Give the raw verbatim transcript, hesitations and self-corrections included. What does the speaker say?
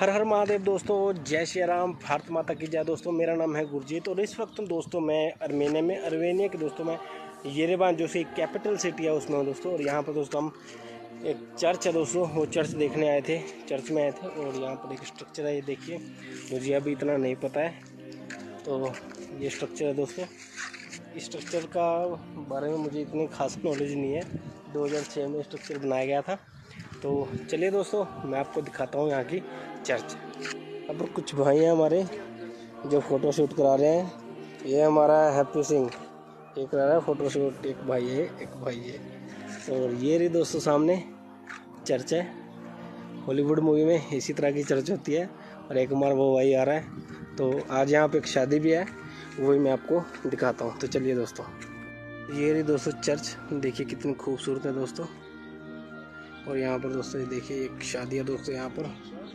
हर हर महादेव दोस्तों, जय श्री राम, भारत माता की जय। दोस्तों मेरा नाम है गुरजीत और इस वक्त दोस्तों मैं आर्मेनिया में आर्मेनिया के दोस्तों मैं येरेवान जो से कैपिटल सिटी है उसमें हूँ दोस्तों। और यहाँ पर दोस्तों हम एक चर्च है दोस्तों, वो चर्च देखने आए थे, चर्च में आए थे। और यहाँ पर एक स्ट्रक्चर है, ये देखिए, मुझे अभी इतना नहीं पता है, तो ये स्ट्रक्चर है दोस्तों। इस स्ट्रक्चर का बारे में मुझे इतनी खास नॉलेज नहीं है, दो हज़ार छह में स्ट्रक्चर बनाया गया था। तो चलिए दोस्तों मैं आपको दिखाता हूँ यहाँ की चर्च। अब कुछ भाई हैं हमारे जो फ़ोटो शूट करा रहे हैं, ये हमारा हैप्पी सिंह ये करा रहा है फ़ोटो शूट, एक भाई है एक भाई है और ये रही दोस्तों सामने चर्च है, हॉलीवुड मूवी में इसी तरह की चर्च होती है। और एक हमारा वो भाई आ रहा है, तो आज यहाँ पे एक शादी भी है, वही मैं आपको दिखाता हूँ। तो चलिए दोस्तों, ये रही दोस्तों चर्च, देखिए कितनी खूबसूरत है दोस्तों। और यहाँ पर दोस्तों ये देखिए एक शादी है दोस्तों यहाँ पर,